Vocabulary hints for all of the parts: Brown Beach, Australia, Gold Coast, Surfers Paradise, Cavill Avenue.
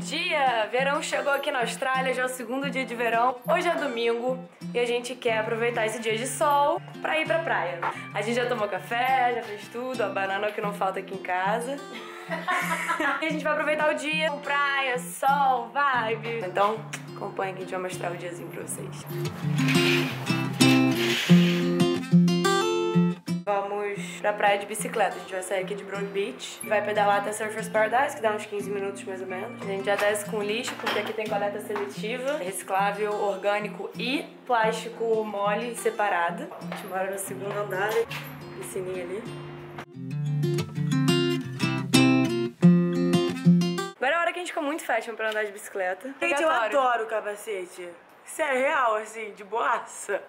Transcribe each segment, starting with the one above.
dia! Verão chegou aqui na Austrália, já é o segundo dia de verão. Hoje é domingo e a gente quer aproveitar esse dia de sol pra ir pra praia. A gente já tomou café, já fez tudo, a banana é o que não falta aqui em casa. E a gente vai aproveitar o dia com praia, sol, vibe. Então acompanha que a gente vai mostrar o diazinho pra vocês. Vamos pra praia de bicicleta. A gente vai sair aqui de Brown Beach, vai pedalar até Surfers Paradise, que dá uns 15 minutos mais ou menos. A gente já desce com lixo, porque aqui tem coleta seletiva, reciclável, orgânico e plástico mole separado. A gente mora no segundo andar, piscininha ali. Agora é a hora que a gente ficou muito fashion pra andar de bicicleta. Gente, eu adoro o capacete. Isso é real, assim, de boaça.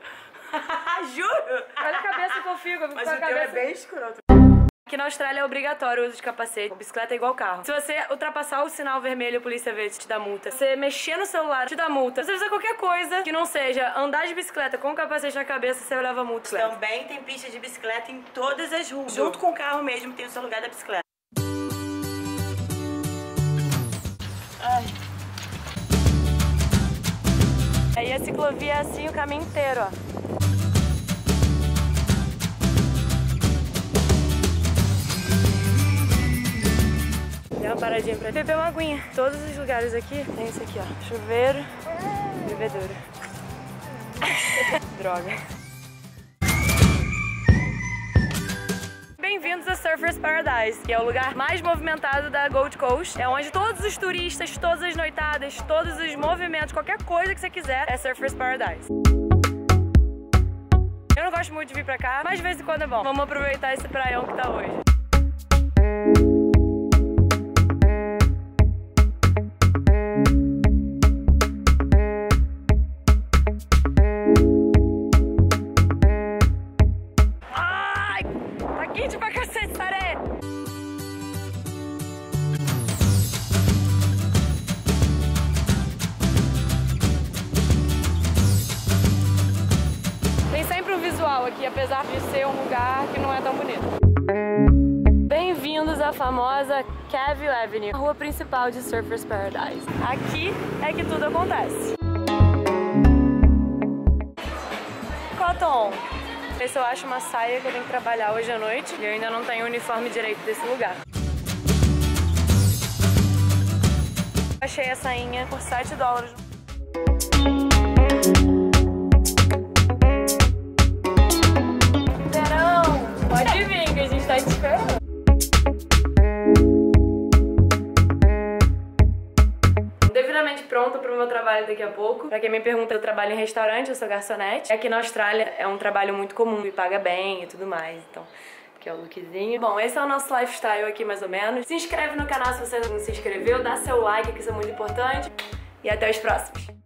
Juro! Olha a cabeça que eu fico mas com a cabeça. Mas o teu é bem escuro. Aqui na Austrália é obrigatório o uso de capacete. A bicicleta é igual carro. Se você ultrapassar o sinal vermelho, a polícia vê, te dá multa. Se você mexer no celular, te dá multa. Se você fizer qualquer coisa que não seja andar de bicicleta com o capacete na cabeça, você leva multa. Também tem pista de bicicleta em todas as ruas. Junto com o carro mesmo, tem o seu lugar da bicicleta. Ai. Aí a ciclovia é assim o caminho inteiro, ó. Deu uma paradinha pra beber uma aguinha. Todos os lugares aqui tem isso aqui, ó. Chuveiro, bebedouro. Droga. Bem-vindos a Surfers Paradise, que é o lugar mais movimentado da Gold Coast. É onde todos os turistas, todas as noitadas, todos os movimentos, qualquer coisa que você quiser, é Surfers Paradise. Eu não gosto muito de vir pra cá, mas de vez em quando é bom. Vamos aproveitar esse praião que tá hoje. Tem sempre um visual aqui, apesar de ser um lugar que não é tão bonito. Bem-vindos à famosa Cavill Avenue, a rua principal de Surfers Paradise. Aqui é que tudo acontece. Cotton. Esse eu acho uma saia que eu tenho que trabalhar hoje à noite e eu ainda não tenho o uniforme direito desse lugar. Achei a sainha por $7. Verão! Pode vir que a gente tá te esperando. Pronta para o meu trabalho daqui a pouco. Para quem me pergunta, eu trabalho em restaurante, eu sou garçonete. Aqui na Austrália é um trabalho muito comum, me paga bem e tudo mais, então que é o lookzinho. Bom, esse é o nosso lifestyle aqui mais ou menos. Se inscreve no canal se você não se inscreveu, dá seu like que isso é muito importante e até os próximos.